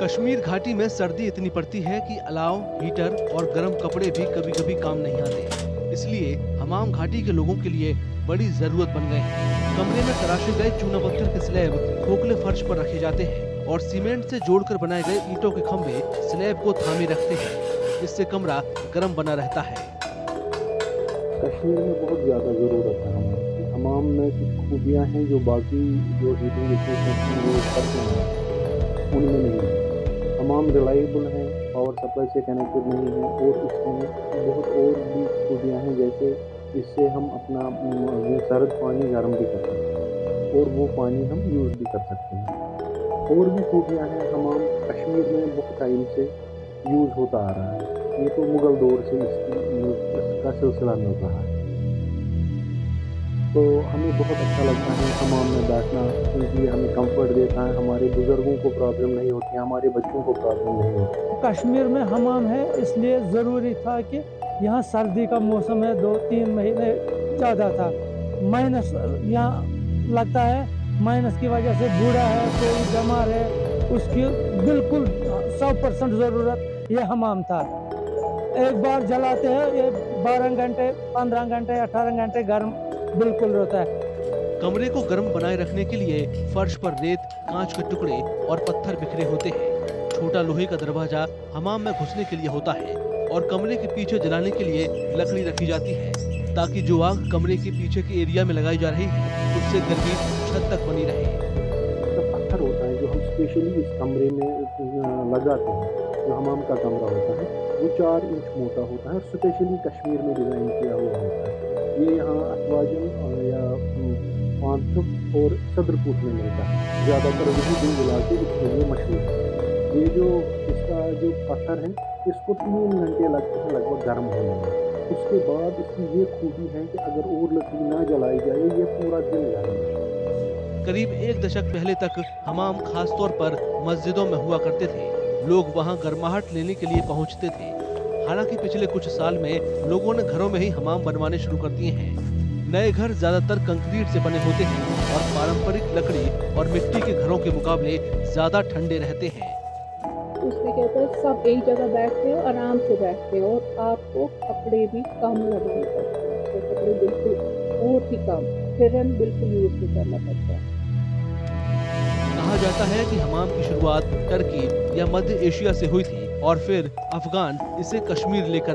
कश्मीर घाटी में सर्दी इतनी पड़ती है कि अलाव, हीटर और गर्म कपड़े भी कभी कभी काम नहीं आते। इसलिए हमाम घाटी के लोगों के लिए बड़ी जरूरत बन गए हैं। कमरे में तराशे गए चूना पत्थर के स्लैब खोखले फर्श पर रखे जाते हैं और सीमेंट से जोड़कर बनाए गए ईंटों के खम्भे स्लैब को थामे रखते हैं, जिससे कमरा गर्म बना रहता है। कश्मीर में बहुत ज्यादा जरूरत है। हमाम में कुछ खूबियाँ हैं जो बाकी जो हीटिंग उनमें नहीं है। तमाम रिलायबल हैं, पावर सप्लाई से कनेक्टेड नहीं है और इसमें बहुत और भी खूबियाँ हैं, जैसे इससे हम अपना सर्द पानी गर्म भी कर सकते हैं और वो पानी हम यूज़ भी कर सकते हैं। और भी खूबियाँ हैं। हमाम कश्मीर में बहुत टाइम से यूज़ होता आ रहा है। ये तो मुग़ल दौर से इसका सिलसिला मिल रहा है, तो हमें बहुत अच्छा लगता है हमाम में बैठना, क्योंकि हमें कंफर्ट देता है। हमारे बुजुर्गों को प्रॉब्लम नहीं होती, हमारे बच्चों को प्रॉब्लम नहीं होती। कश्मीर में हमाम है, इसलिए ज़रूरी था कि यहाँ सर्दी का मौसम है, 2-3 महीने ज़्यादा था। माइनस यहाँ लगता है, माइनस की वजह से बूढ़ा है, कोई बीमार है, उसकी बिल्कुल 100% ज़रूरत यह हमाम था। एक बार जलाते हैं, ये 12 घंटे, 15 घंटे, 18 घंटे गर्म बिल्कुल रहता है। कमरे को गर्म बनाए रखने के लिए फर्श पर रेत, कांच के टुकड़े और पत्थर बिखरे होते हैं। छोटा लोहे का दरवाजा हमाम में घुसने के लिए होता है और कमरे के पीछे जलाने के लिए लकड़ी रखी जाती है, ताकि जो आग कमरे के पीछे के एरिया में लगाई जा रही है उससे गर्मी छत तक बनी रहे। पत्थर होता है जो हम स्पेशली इस कमरे में लगाते हैं, जो हमाम का कमरा होता है, वो 4 इंच मोटा होता है, स्पेशली कश्मीर में डिजाइन किया हुआ होता है। ये यहाँ अतवाजन या पांथुप और सदरकूट में मिलता है, ज़्यादातर वही दो इलाके इसके लिए मशहूर है। ये जो इसका जो पत्थर है, इसको 3 घंटे लगते हैं लगभग गर्म होने में। उसके बाद इसकी ये खूबी है कि अगर और लकड़ी ना जलाई जाए, ये पूरा दिन जाएगा। करीब 1 दशक पहले तक हमाम खासतौर पर मस्जिदों में हुआ करते थे। लोग वहाँ गर्माहट लेने के लिए पहुँचते थे। हालांकि पिछले कुछ साल में लोगों ने घरों में ही हमाम बनवाने शुरू कर दिए हैं। नए घर ज्यादातर कंक्रीट से बने होते हैं और पारंपरिक लकड़ी और मिट्टी के घरों के मुकाबले ज्यादा ठंडे रहते हैं। उसने कहता है सब एक जगह बैठते हो, आराम से बैठते हो और आपको कपड़े भी कम लगाने पड़ते हैं। तो कपड़े बिल्कुल बहुत ही कम, फिरन बिल्कुल यूज नहीं करना पड़ता है। कहा जाता है कि हमाम की शुरुआत टर्की या मध्य एशिया से हुई थी और फिर अफगान इसे कश्मीर लेकर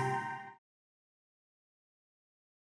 आए।